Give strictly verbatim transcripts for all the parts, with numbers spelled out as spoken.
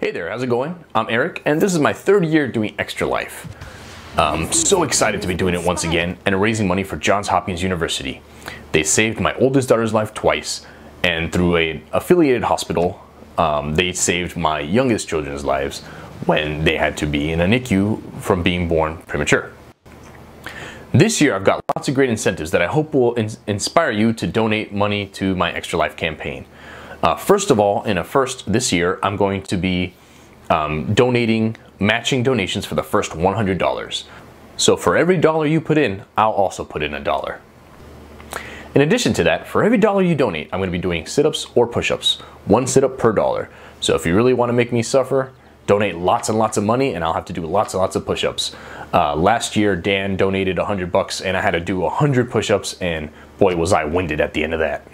Hey there, how's it going? I'm Eric, and this is my third year doing Extra Life. I'm so excited to be doing it once again and raising money for Johns Hopkins University. They saved my oldest daughter's life twice, and through an affiliated hospital, um, they saved my youngest children's lives when they had to be in a NICU from being born premature. This year, I've got lots of great incentives that I hope will in inspire you to donate money to my Extra Life campaign. Uh, first of all, in a first this year, I'm going to be um, donating, matching donations for the first one hundred dollars. So for every dollar you put in, I'll also put in a dollar. In addition to that, for every dollar you donate, I'm going to be doing sit-ups or push-ups, one sit-up per dollar. So if you really want to make me suffer, donate lots and lots of money, and I'll have to do lots and lots of push-ups. Uh, last year, Dan donated a hundred bucks, and I had to do a hundred push-ups, and boy, was I winded at the end of that.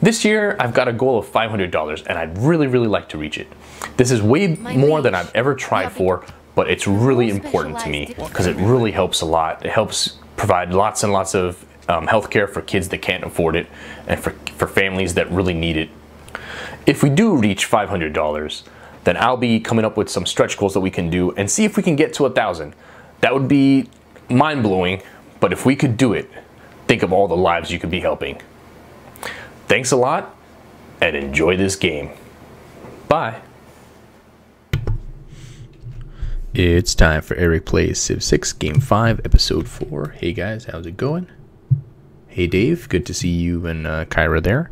This year, I've got a goal of five hundred dollars, and I'd really, really like to reach it. This is way more than I've ever tried for, but it's really important to me because it really helps a lot. It helps provide lots and lots of um, health care for kids that can't afford it and for, for families that really need it. If we do reach five hundred dollars, then I'll be coming up with some stretch goals that we can do and see if we can get to a thousand. That would be mind-blowing, but if we could do it, think of all the lives you could be helping. Thanks a lot, and enjoy this game. Bye. It's time for Eric Plays Civ six, Game five, Episode four. Hey guys, how's it going? Hey Dave, good to see you and uh, Kyra there.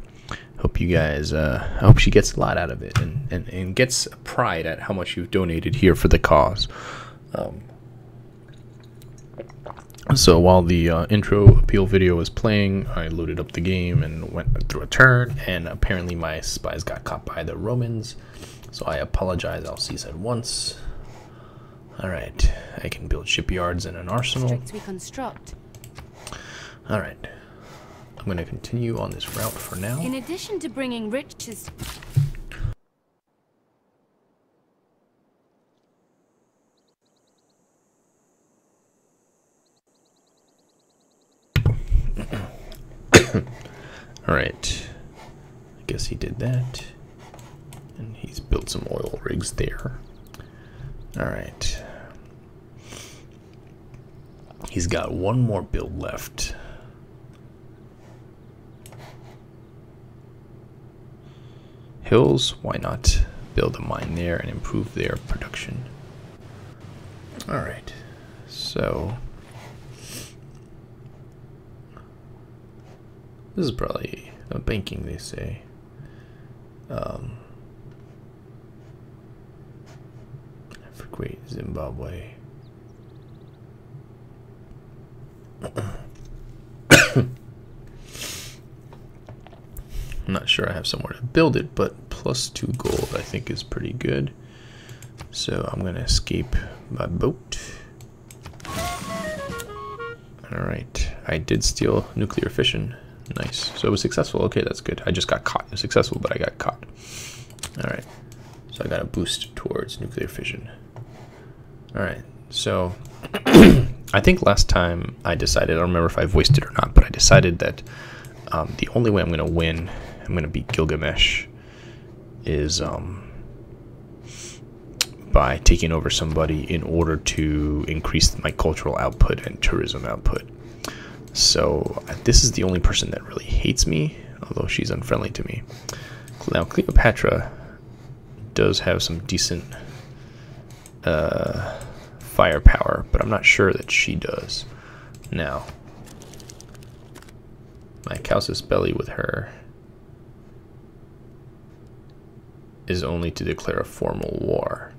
Hope you guys, uh, I hope she gets a lot out of it and, and, and gets pride at how much you've donated here for the cause. Um, So while the uh, intro appeal video was playing, I loaded up the game and went through a turn, and apparently my spies got caught by the Romans, so I apologize. I'll cease at once. Alright, I can build shipyards and an arsenal. Alright, I'm going to continue on this route for now. In addition to bringing riches... Alright, I guess he did that, and he's built some oil rigs there. Alright, he's got one more build left. Hills, why not build a mine there and improve their production? Alright, so... this is probably a banking, they say. Um, for Great Zimbabwe. I'm not sure I have somewhere to build it, but plus two gold I think is pretty good. So I'm going to escape my boat. Alright, I did steal nuclear fission. Nice. So it was successful. Okay, that's good. I just got caught. It was successful, but I got caught. Alright. So I got a boost towards nuclear fission. Alright. So I think last time I decided, I don't remember if I voiced it or not, but I decided that um, the only way I'm going to win, I'm going to beat Gilgamesh, is um, by taking over somebody in order to increase my cultural output and tourism output. So this is the only person that really hates me, although she's unfriendly to me. Now Cleopatra does have some decent uh, firepower, but I'm not sure that she does. Now, my casus belli with her is only to declare a formal war.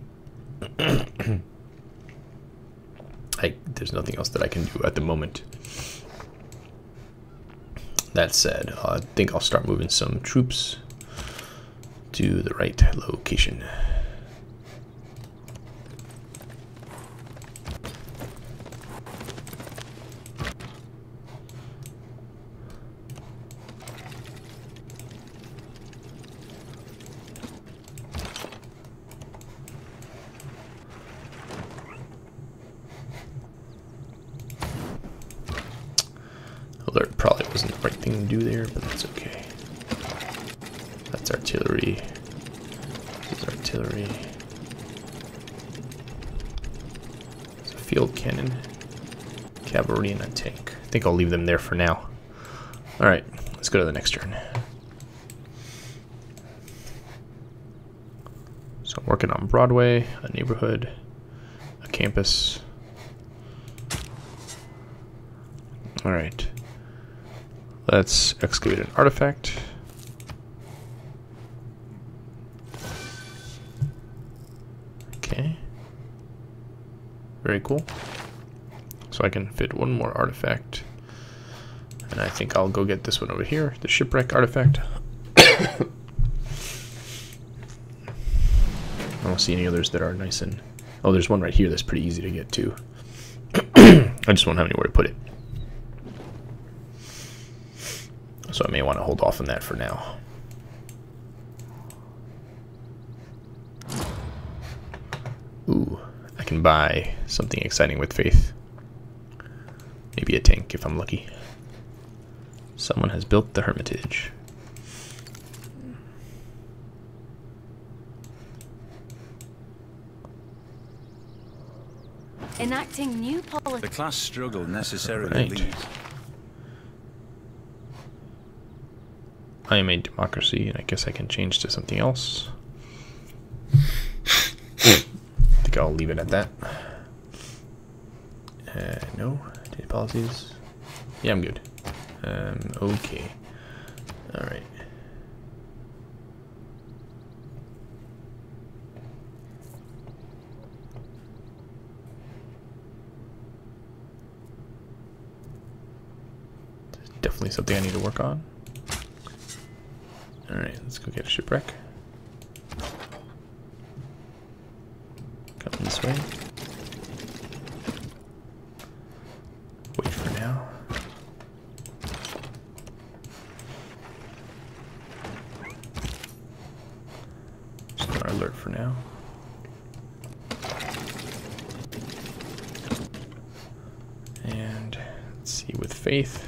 I, there's nothing else that I can do at the moment. That said, I think I'll start moving some troops to the right location. Artillery. This is artillery. field cannon, cavalry, and a tank. I think I'll leave them there for now. Alright, let's go to the next turn. So I'm working on Broadway, a neighborhood, a campus. Alright, let's excavate an artifact. Okay, very cool. So I can fit one more artifact, and I think I'll go get this one over here, the shipwreck artifact. I don't see any others that are nice and... Oh, there's one right here that's pretty easy to get too. I just won't have anywhere to put it. So I may want to hold off on that for now. Ooh, I can buy something exciting with faith. Maybe a tank if I'm lucky. Someone has built the Hermitage. Enacting new policy. The class struggle necessarily leads. I am a democracy, and I guess I can change to something else. I think I'll leave it at that. Uh, no, data policies. Yeah, I'm good. Um, okay. Alright. There's definitely something I need to work on. Alright, let's go get a shipwreck. Come this way. Wait for now. Just on our alert for now. And let's see with faith.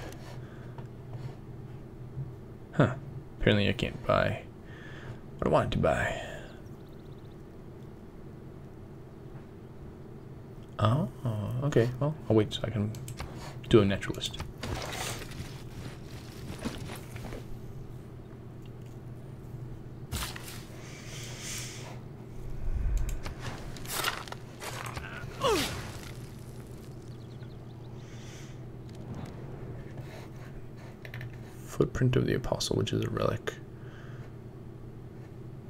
Huh. Apparently I can't buy what I wanted to buy. Oh, okay. Well, I'll wait so I can do a naturalist. Footprint of the Apostle, which is a relic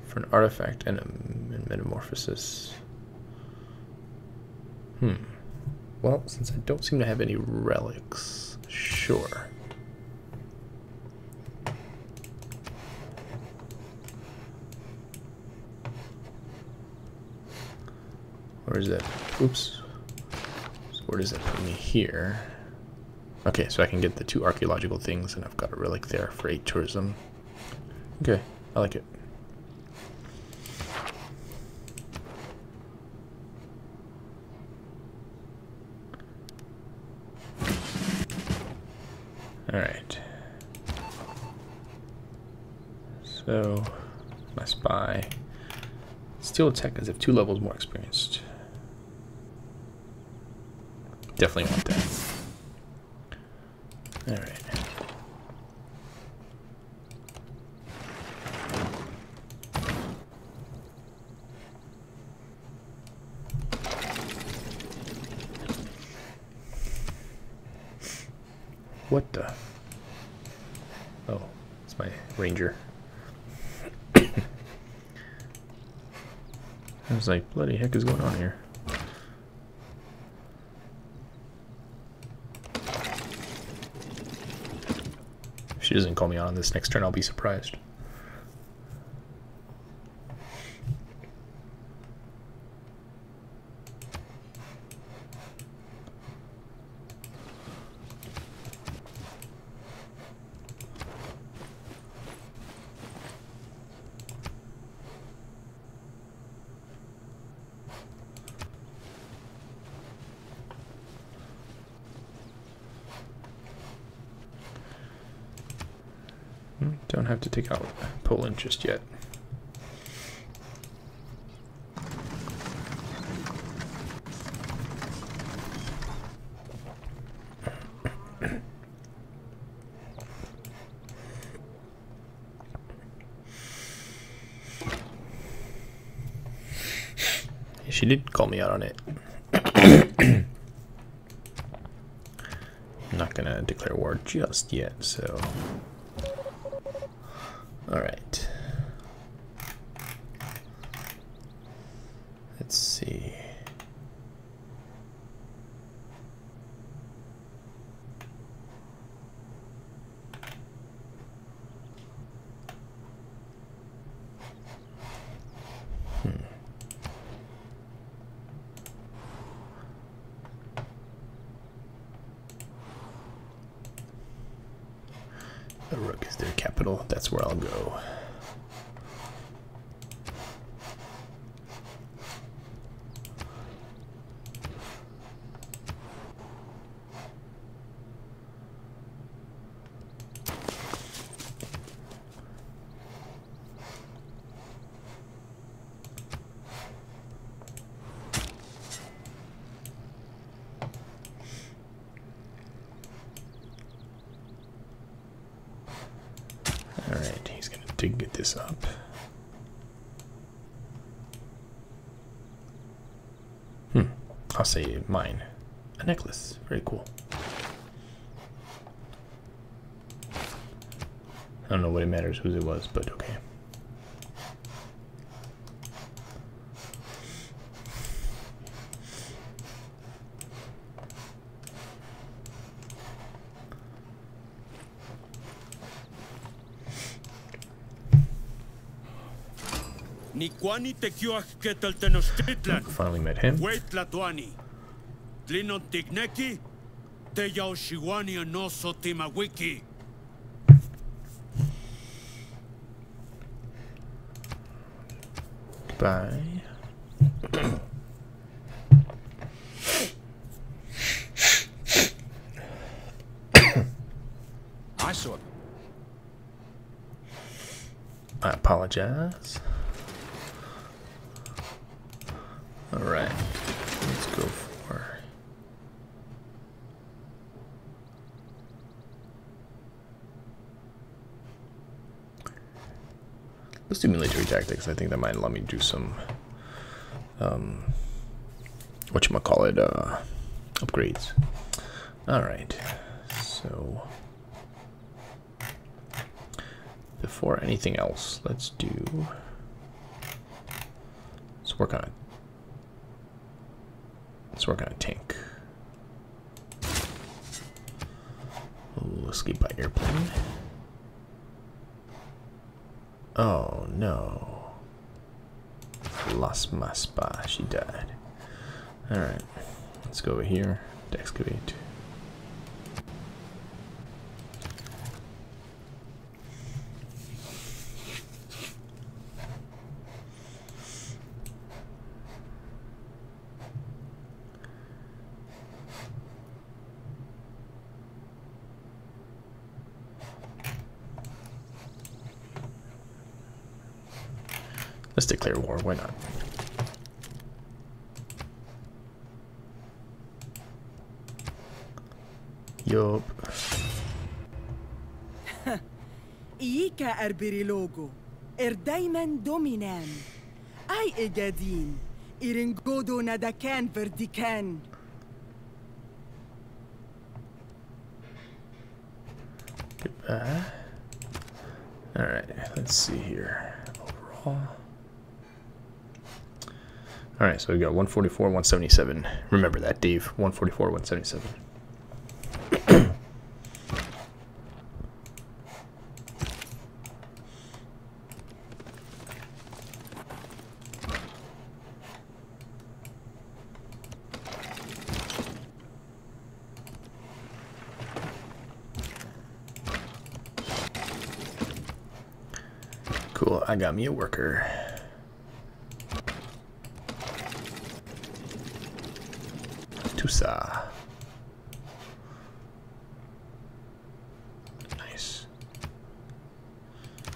for an artifact and a metamorphosis. Hmm. Well, since I don't seem to have any relics, sure. Where is that? Oops. So where does that put me here? Okay, so I can get the two archaeological things, and I've got a relic there for eight tourism. Okay, I like it. Alright. So, my spy. Steel attack as if two levels more experienced. Definitely want that. All right. What the? Oh, it's my ranger. I was like, bloody heck is going on here? She doesn't call me on this next turn, I'll be surprised. Don't have to take out Poland just yet. She did call me out on it. I'm not gonna declare war just yet, so. Alright. Let's see. That's where I'll go. Up. Hmm. I'll say mine. A necklace. Very cool. I don't know what it matters whose it was, but okay. Finally met him. Bye. I saw it. I apologize. Alright, let's go for let's do military tactics. I think that might allow me to do some um whatchamacallit uh upgrades. Alright, so before anything else, let's do let's work on it. Let's work on a tank. We'll escape by airplane. Oh no. Lost my spy. She died. Alright. Let's go over here to excavate. Let's declare war, why not? Yup. Ika arbirilogo, erdaiman dominan. Ai egadin, iringodo nadakan verdikan. Goodbye. Alright, let's see here. Overall. All right, so we got one forty-four, one seventy-seven. Remember that, Dave. one forty-four, one seventy-seven. Cool, I got me a worker. Nice.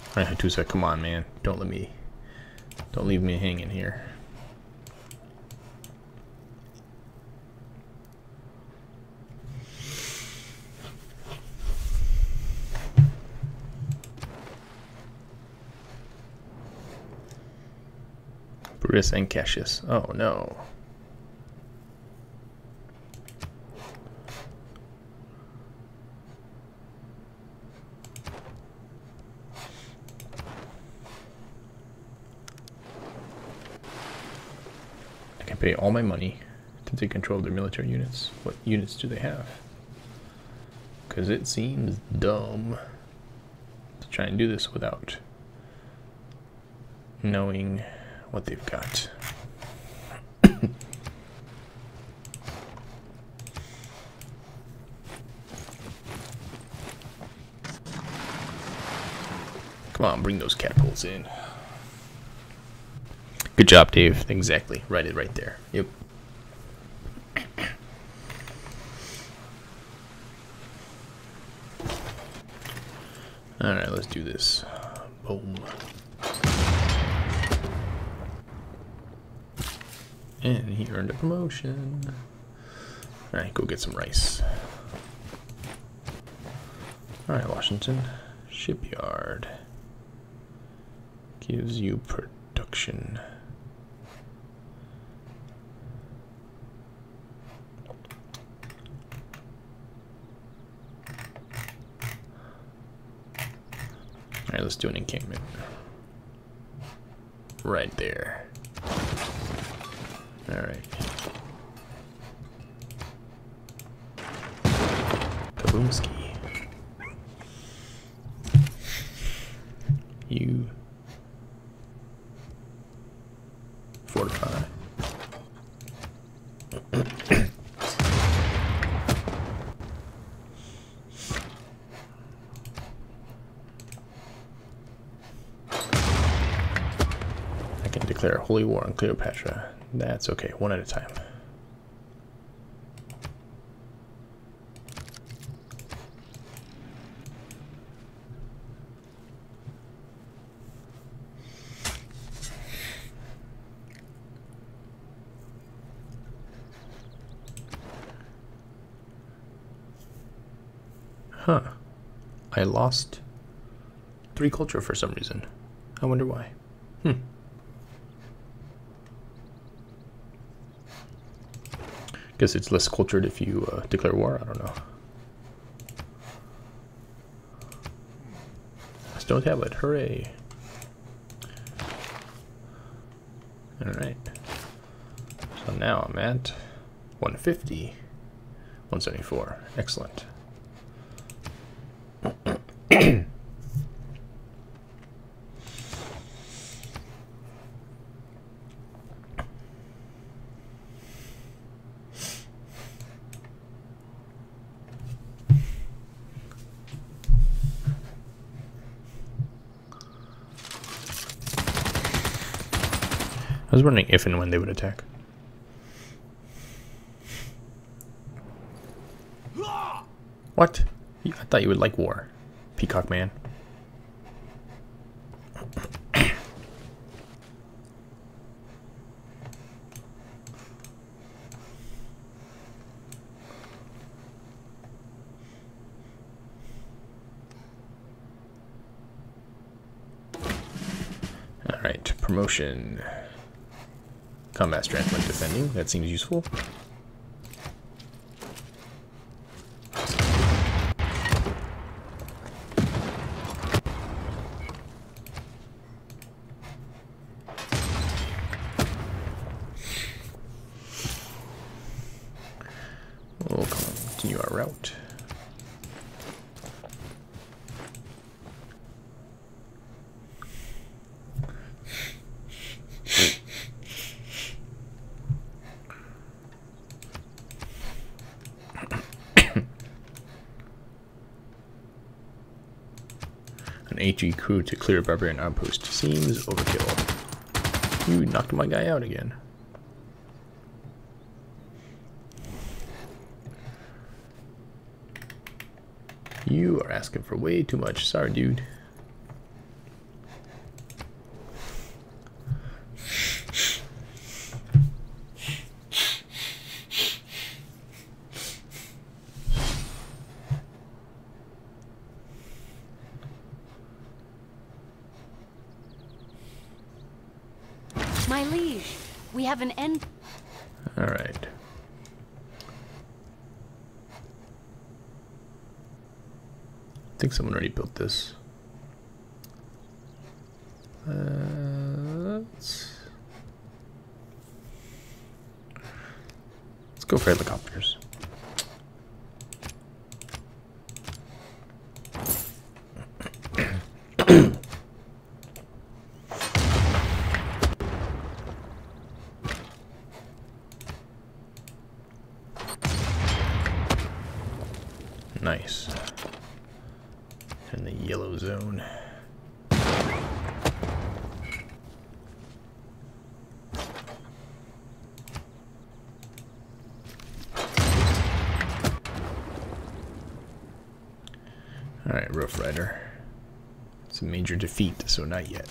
All right, Hattusa, come on, man. Don't let me, don't leave me hanging here. Brutus and Cassius. Oh no. I can pay all my money to take control of their military units. What units do they have? Because it seems dumb to try and do this without knowing what they've got. Come on, bring those catapults in. Good job, Dave. Exactly. Write it right there. Yep. Alright, let's do this. Boom. And he earned a promotion. Alright, go get some rice. Alright, Washington. Shipyard. Gives you production. Alright, let's do an encampment. Right there. Alright. Kaboomski. You fortify. I can declare holy war on Cleopatra. That's okay, one at a time. Huh. I lost three culture for some reason. I wonder why. Hmm. Guess it's less cultured if you uh, declare war. I don't know. I still have it. Hooray! All right. So now I'm at one fifty, one seventy-four. Excellent. I was wondering if and when they would attack. What? I thought you would like war, Peacock Man. All right, promotion. Combat strength when defending, that seems useful. We'll continue our route. H E crew to clear barbarian outpost seems overkill. You knocked my guy out again. You are asking for way too much. Sorry, dude. liege. We have an end. All right. I think someone already built this. Uh, let's, let's go for helicopters. Nice. In the yellow zone. Alright, Rough Rider. It's a major defeat, so not yet.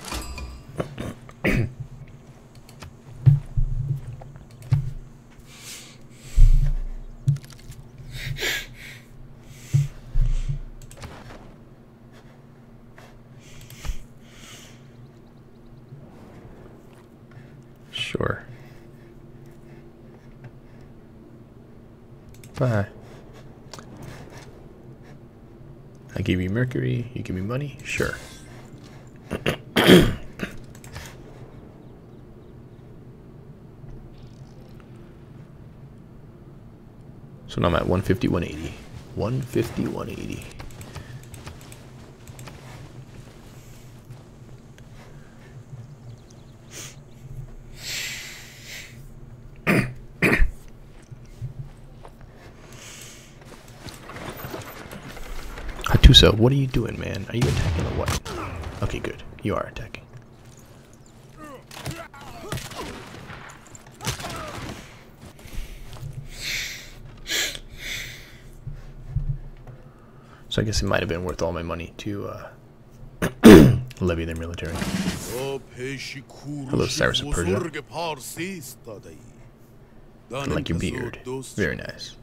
Sure. Bye. I give you mercury, you give me money? Sure. So now I'm at one fifty, one eighty. one fifty, one eighty. So what are you doing, man? Are you attacking or what? Okay, good. You are attacking. So I guess it might have been worth all my money to uh, levy their military. Hello, Cyrus of Persia. I like your beard. Very nice.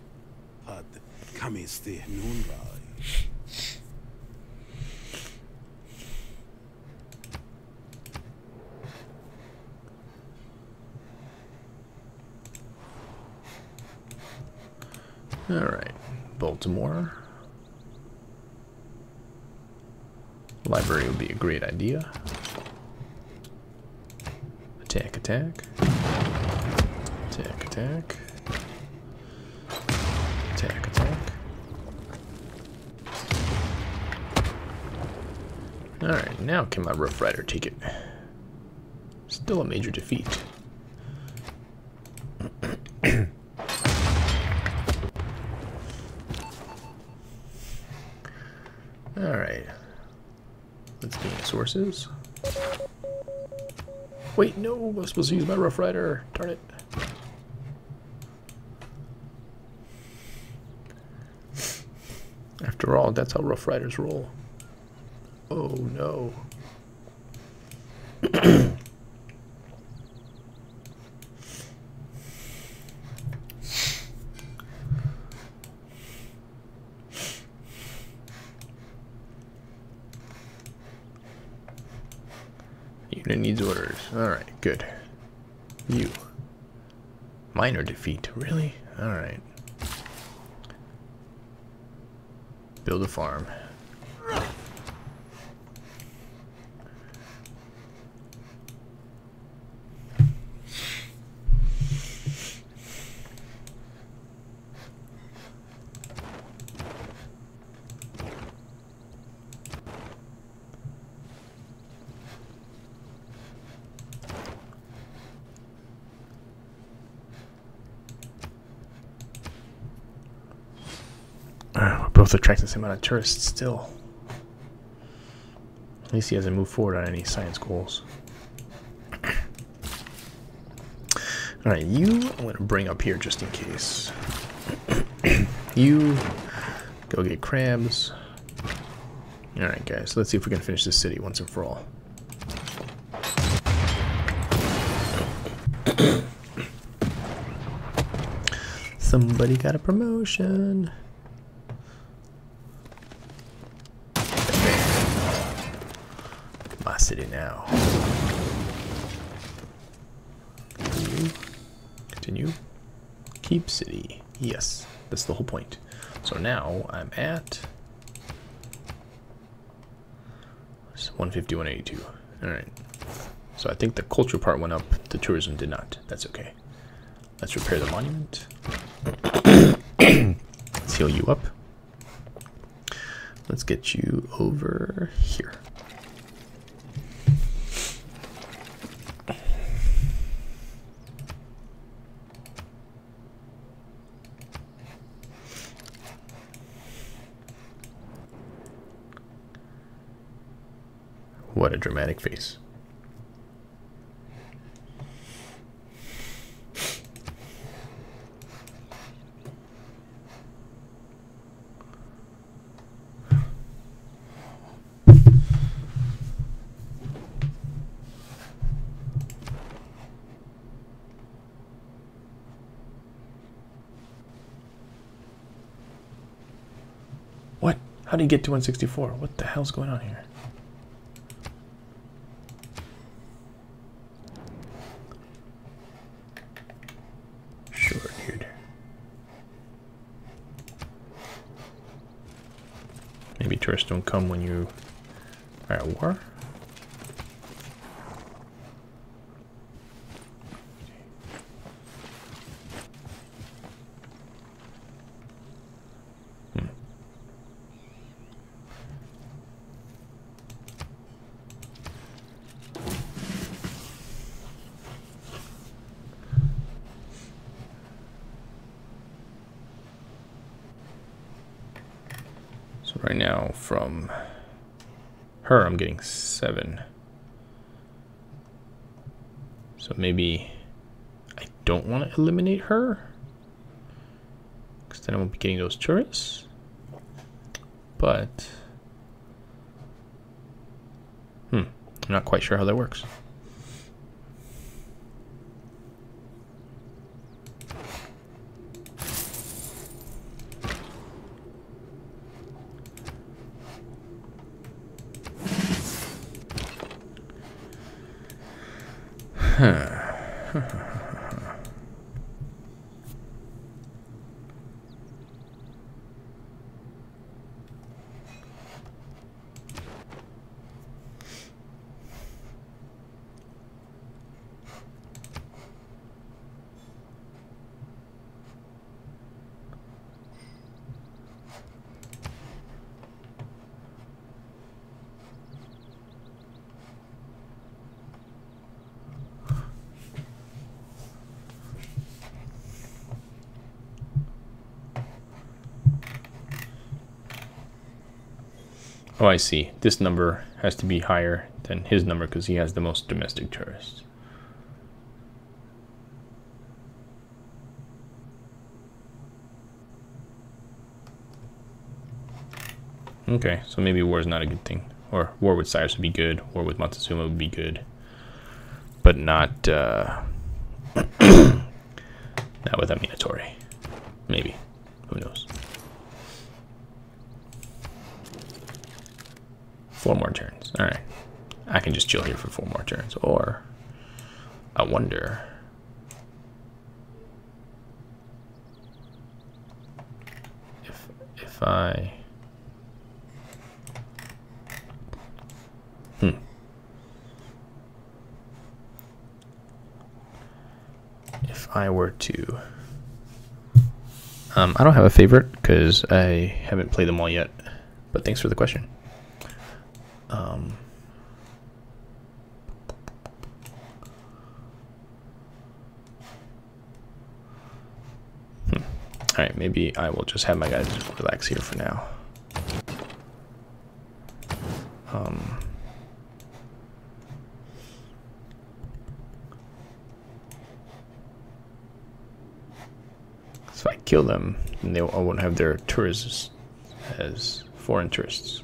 Alright, Baltimore. Library would be a great idea. Attack, attack. Attack, attack. Attack, attack. Alright, now can my Rough Rider take it? Still a major defeat. Alright, let's gain sources. Wait, no, I was supposed to use my Rough Rider, darn it. After all, that's how Rough Riders roll. Oh no. Unit needs orders. Alright, good. You. Minor defeat. Really? Alright. Build a farm. Both attract the same amount of tourists still. At least he hasn't moved forward on any science goals. Alright, you I'm gonna bring up here just in case. You go get crabs. Alright guys, so let's see if we can finish this city once and for all. Somebody got a promotion. City now. continue, continue, keep city. Yes, that's the whole point. So now I'm at one fifty, one eighty-two. All right. So I think the culture part went up, the tourism did not. That's okay. Let's repair the monument. Let's heal you up. Let's get you over here. What a dramatic face. What? How do you get to one sixty-four? What the hell's going on here? Tourists don't come when you are at war. Hmm. So right now, from her, I'm getting seven. So maybe I don't want to eliminate her, because then I won't be getting those tourists. But, hmm, I'm not quite sure how that works. Oh, I see. This number has to be higher than his number because he has the most domestic tourists. Okay, so maybe war is not a good thing. Or war with Cyrus would be good. War with Montezuma would be good. But not, uh, not with Amenhotep. Maybe. Who knows? Four more turns. All right. I can just chill here for four more turns. Or I wonder. If if I Hmm. If I were to Um, I don't have a favorite because I haven't played them all yet. But thanks for the question. Um, hmm. All right, maybe I will just have my guys just relax here for now. Um, so if I kill them, then they won't have their tourists as foreign tourists.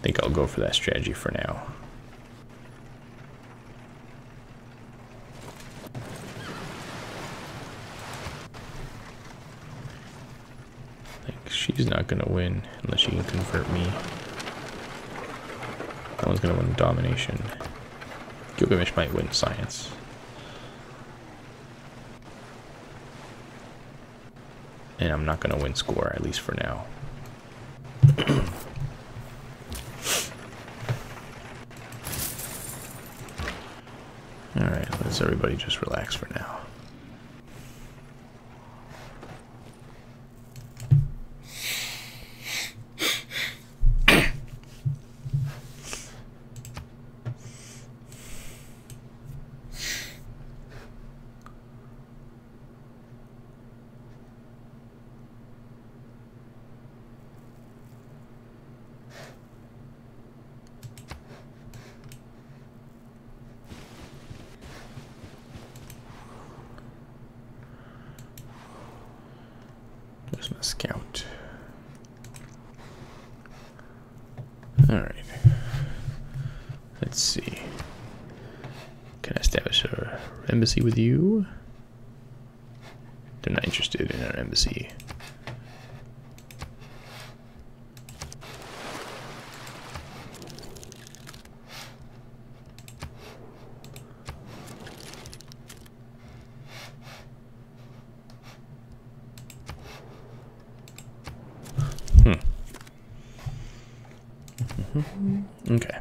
I think I'll go for that strategy for now. Like, she's not gonna win unless she can convert me. That one's gonna win domination. Gilgamesh might win science. And I'm not gonna win score, at least for now. Alright, let's everybody just relax for now. Embassy with you? They're not interested in our embassy. Hmm. Mm-hmm. Okay.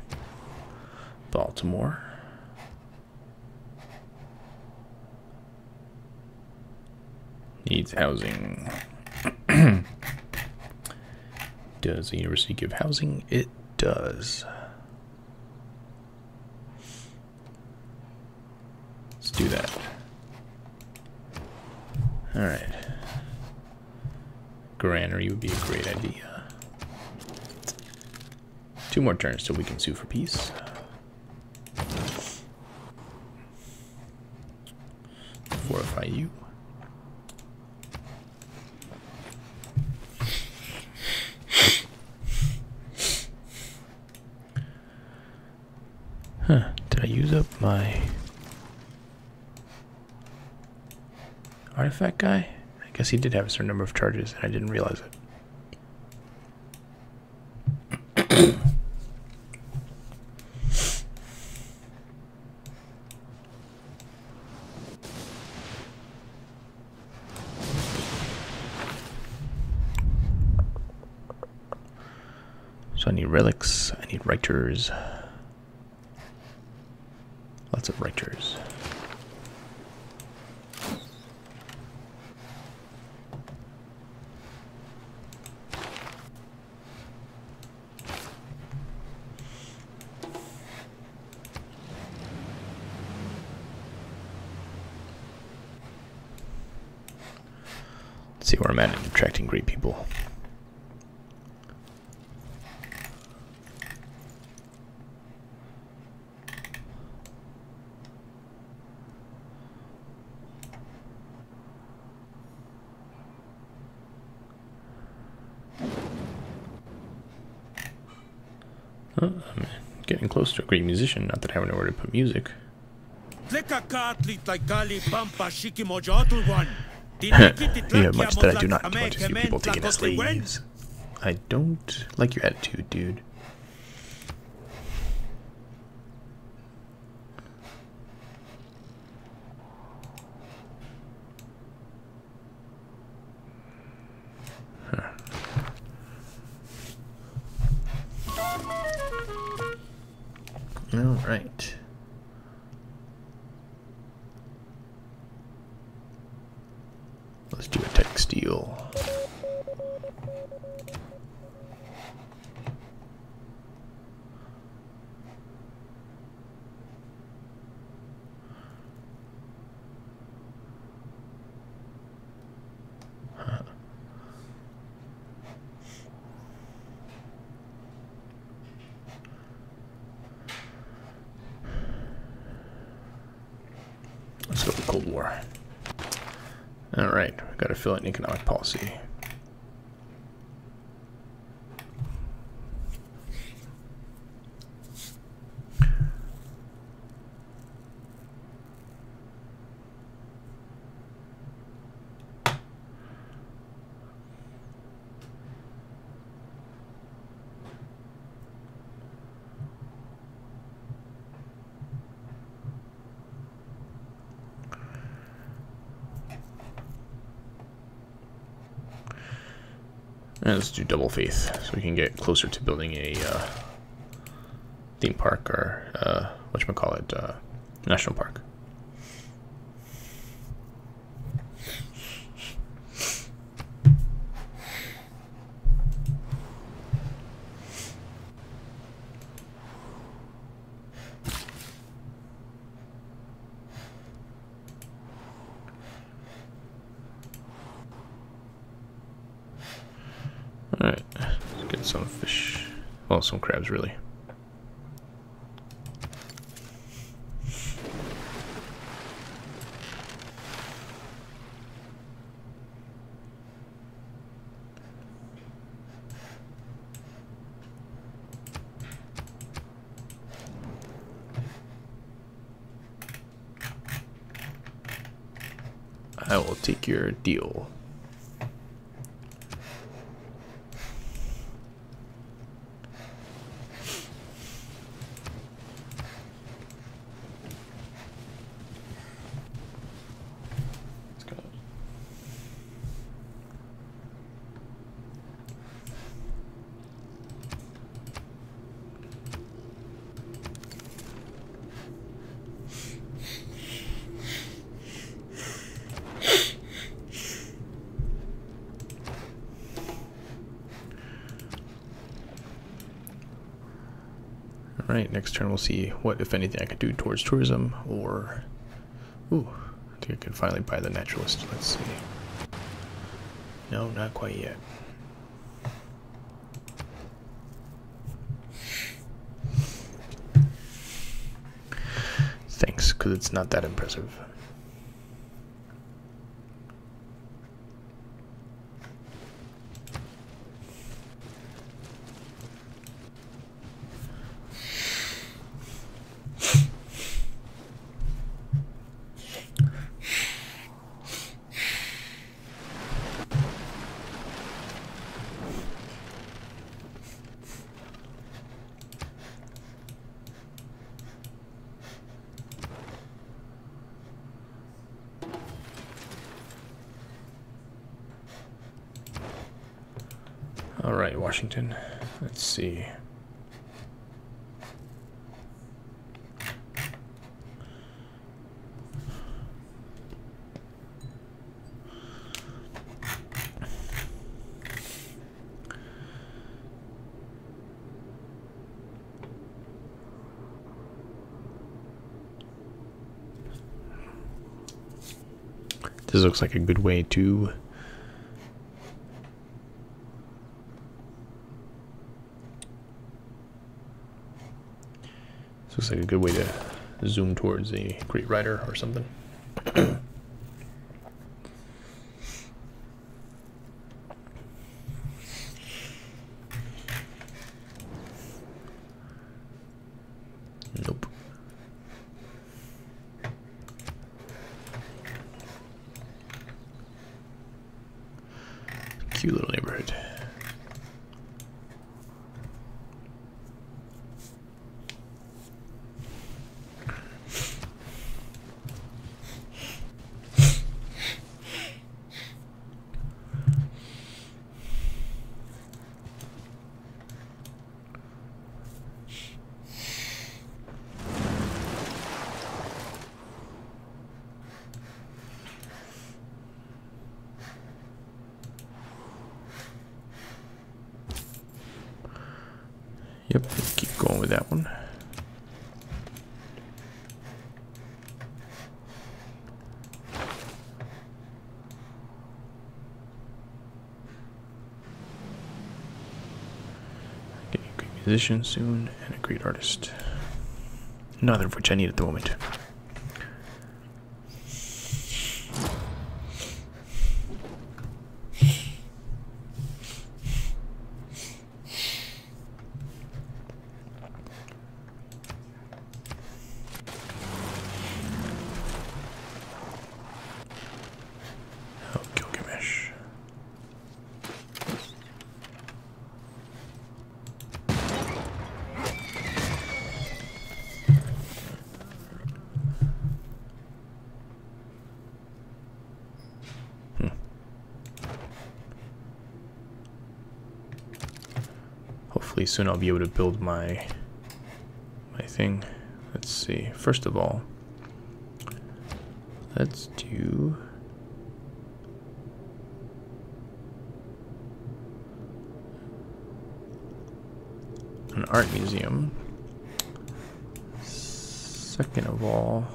Baltimore. Needs housing. Does the university give housing? It does. Let's do that. Alright. Granary would be a great idea. Two more turns till we can sue for peace. Fortify you. Huh, did I use up my artifact guy? I guess he did have a certain number of charges and I didn't realize it. So I need relics, I need writers. Lots of writers. Let's see where I'm at in attracting great people. I'm getting close to a great musician, not that I have nowhere to put music. Yeah, much that I do not want to see people taking us leaves. I don't like your attitude, dude. Alright. Let's do a textile. Fill out an economic policy. Right, let's do double faith so we can get closer to building a uh, theme park or uh, whatchamacallit, uh, national park. Alright, let's get some fish. Well, some crabs, really. I will take your deal. Right, next turn we'll see what, if anything, I could do towards tourism, or... Ooh, I think I can finally buy the naturalist. Let's see. No, not quite yet. Thanks, because it's not that impressive. Alright, Washington. Let's see. This looks like a good way to Looks like a good way to zoom towards a Great Rider or something. Nope. Cute little neighborhood. Yep, let's keep going with that one. Getting a great musician soon and a great artist. Neither of which I need at the moment. hopefully soon I'll be able to build my my thing. Let's see. First of all, let's do an art museum. Second of all,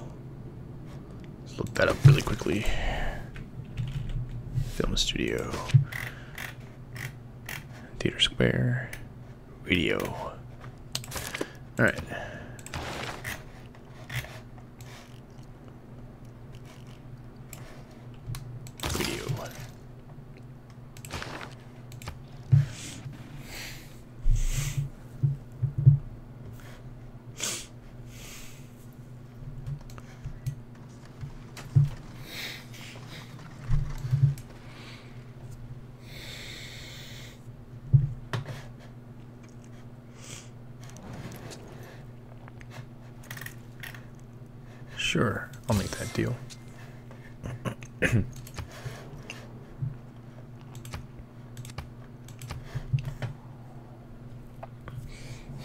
let's look that up really quickly. Film studio, theater square, radio. All right. Radio. Sure, I'll make that deal.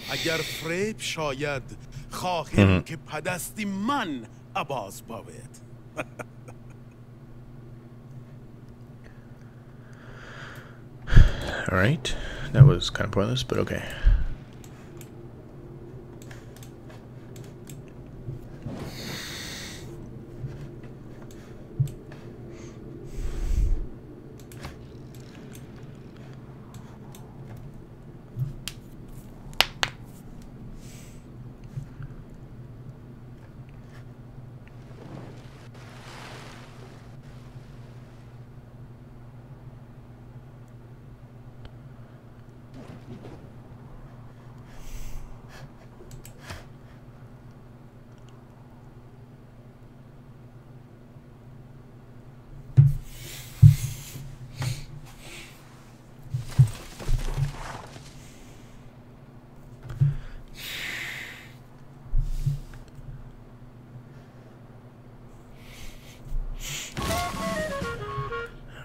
اگر فریب شاید خواهم که پدستی من عباس باید. All right, that was kind of pointless, but okay.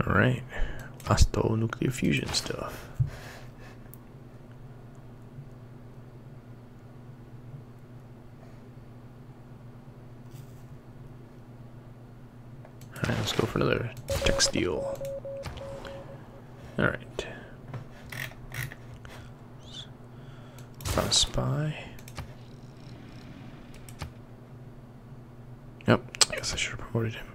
Alright, hostile nuclear fusion stuff. Alright, let's go for another textile. Alright. Found a spy. Yep, oh, I guess I should have promoted him.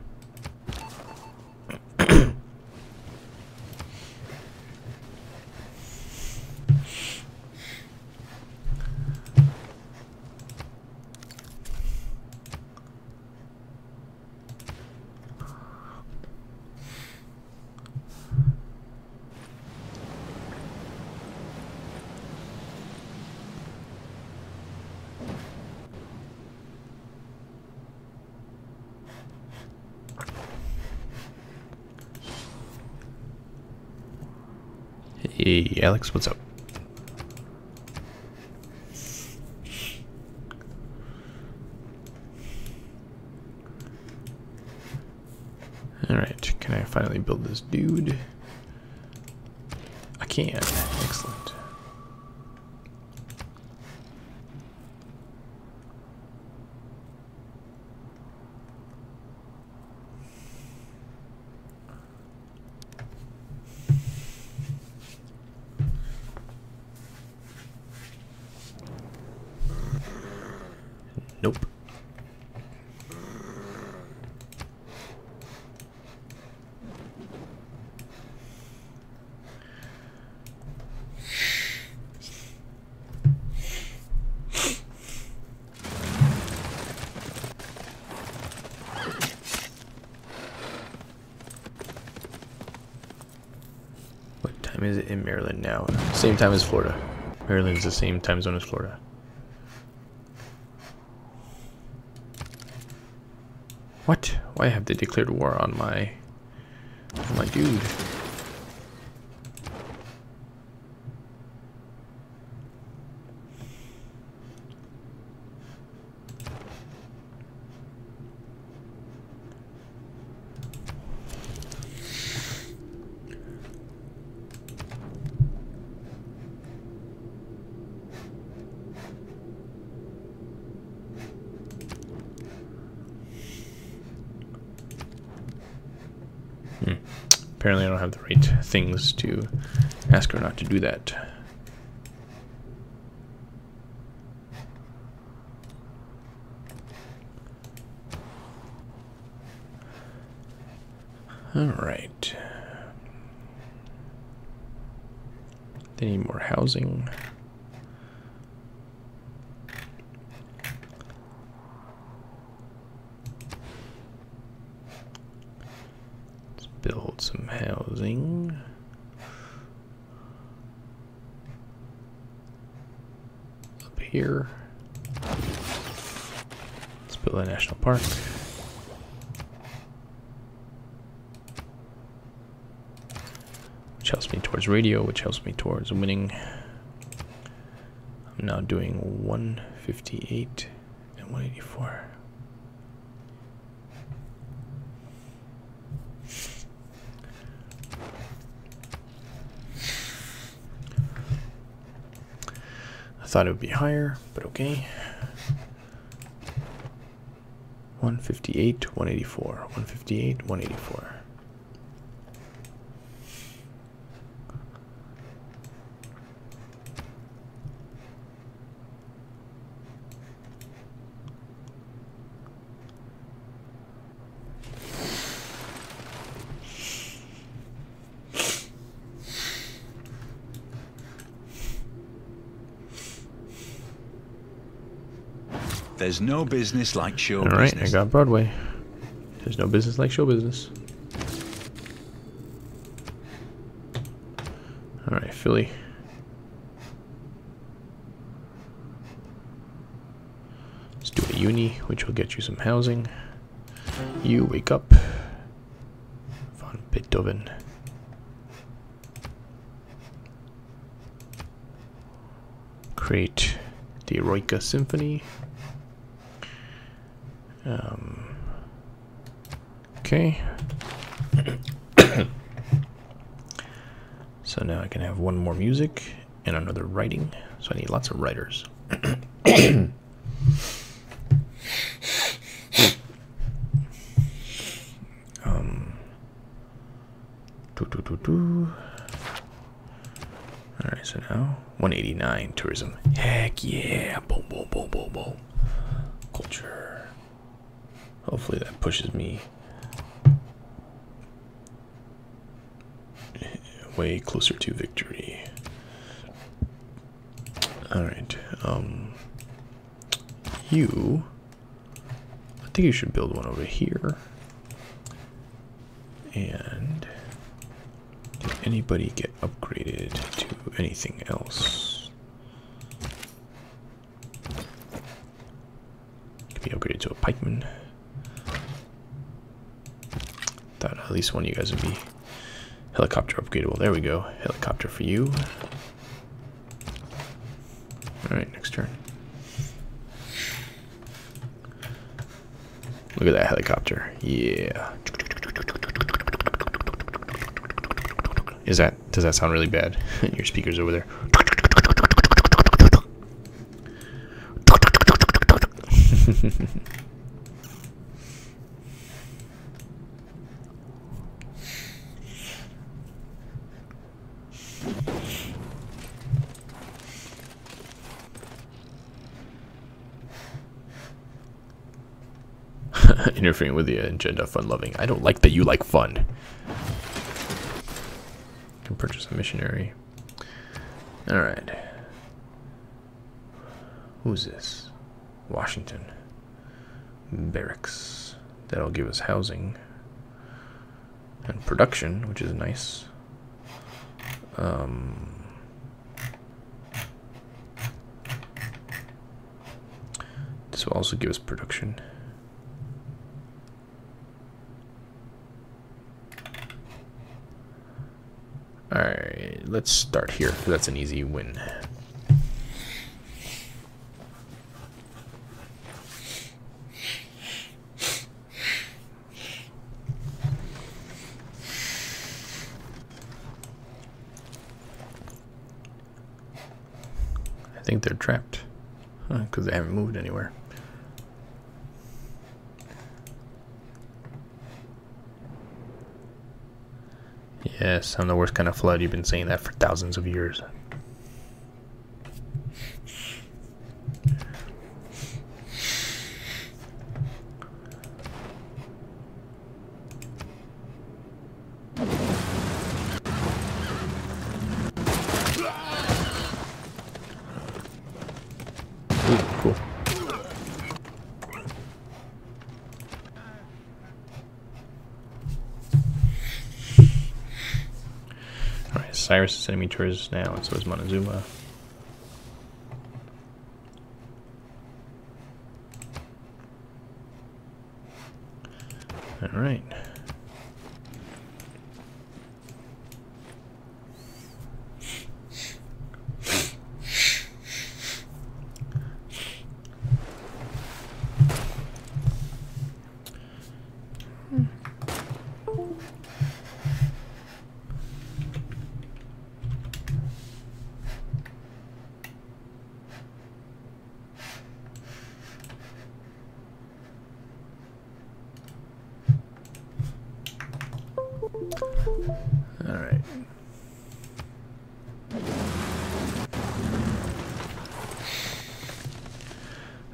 Hey, Alex, what's up? Alright, can I finally build this dude? I can. Excellent. Nope. What time is it in Maryland now? Same time as Florida. Maryland is the same time zone as Florida. What? Why have they declared war on my, on my dude? Apparently I don't have the right things to ask her not to do that. Alright. They need more housing. Let's build some housing. Up here. Let's build a national park. Helps me towards radio, which helps me towards winning. I'm now doing one fifty-eight and one eighty-four. I thought it would be higher, but okay. one fifty-eight, one eighty-four, one fifty-eight, one eighty-four. There's no business like show business. All right, business. I got Broadway. There's no business like show business. All right, Philly. Let's do a uni, which will get you some housing. You wake up. Von Beethoven. Create the Eroica Symphony. Um, okay. So now I can have one more music and another writing. So I need lots of writers. um, doo -doo -doo -doo. All right, so now one eighty-nine tourism. Heck yeah! Boom, boom, boom, boom, boom. Culture. Hopefully that pushes me way closer to victory. Alright, um, you, I think you should build one over here. And did anybody get upgraded to anything else? Can be upgraded to a pikeman. Thought at least one of you guys would be helicopter upgradable. There we go. Helicopter for you. Alright, next turn. Look at that helicopter. Yeah. Is that, does that sound really bad? Your speaker's over there. Interfering with the agenda of fun-loving. I don't like that you like fun. I can purchase a missionary. Alright. Who's this? Washington. Barracks. That'll give us housing. And production, which is nice. Um... This will also give us production. Alright, let's start here, because that's an easy win. I think they're trapped, because huh, they haven't moved anywhere. Yes, I'm the worst kind of flood. You've been saying that for thousands of years. Cyrus is sending me tours now, and so is Montezuma. All right.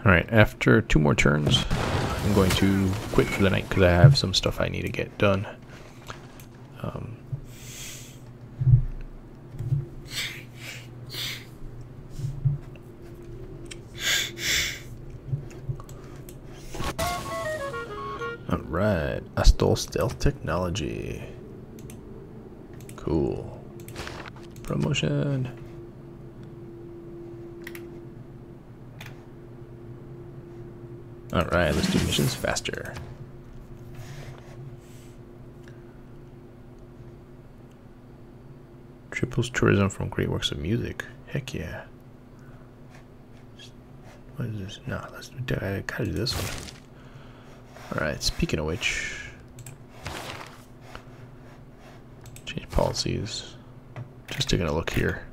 Alright, after two more turns, I'm going to quit for the night because I have some stuff I need to get done. Um, Alright, I stole stealth technology. Cool. Promotion. Alright, let's do missions faster. Triples tourism from great works of music. Heck yeah. What is this? No, let's do, I gotta do this one. Alright, speaking of which, change policies. Just taking a look here.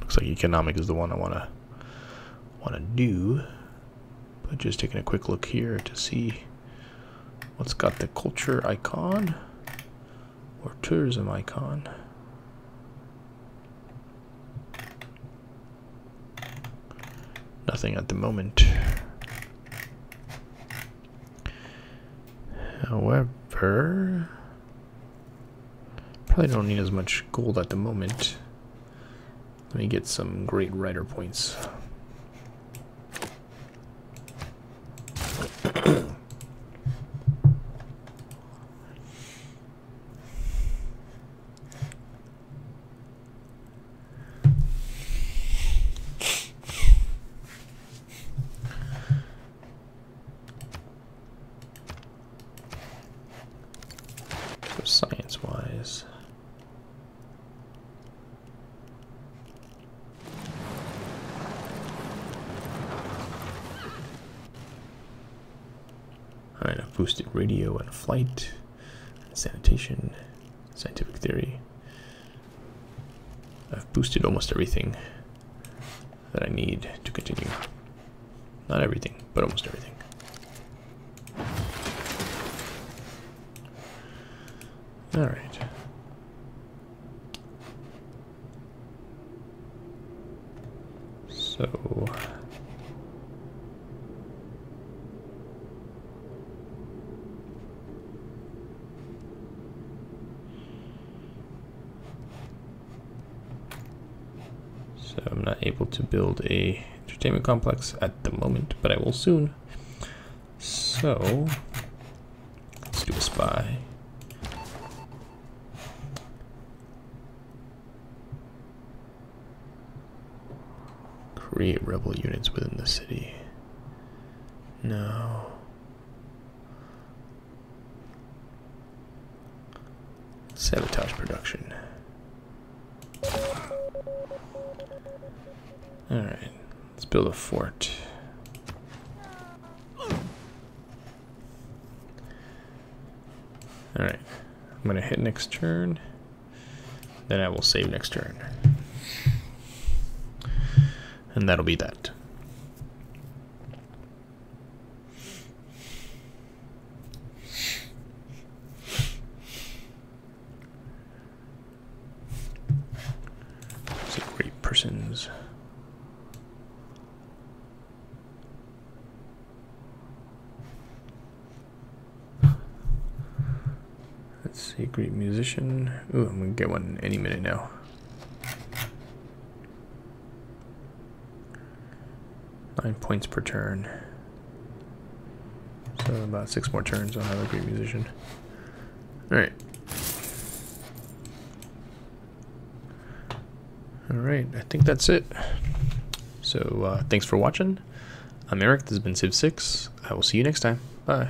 Looks like economic is the one I wanna wanna do. But just taking a quick look here to see what's got the culture icon or tourism icon. Nothing at the moment. However, probably don't need as much gold at the moment. Let me get some Great Rider points. Science-wise, alright, I've boosted radio and flight, sanitation, scientific theory. I've boosted almost everything that I need to continue. Not everything, but almost everything. All right. So So I'm not able to build a entertainment complex at the moment, but I will soon. So let's do a spy. Create rebel units within the city. No. Sabotage production. Alright, let's build a fort. Alright, I'm gonna hit next turn, then I will save next turn. And that'll be that. persons. Let's see, great musician. Ooh, I'm gonna get one any minute now. Nine points per turn. So about six more turns, I'll have a great musician. Alright. Alright, I think that's it. So, uh, thanks for watching. I'm Eric, this has been Civ six. I will see you next time. Bye.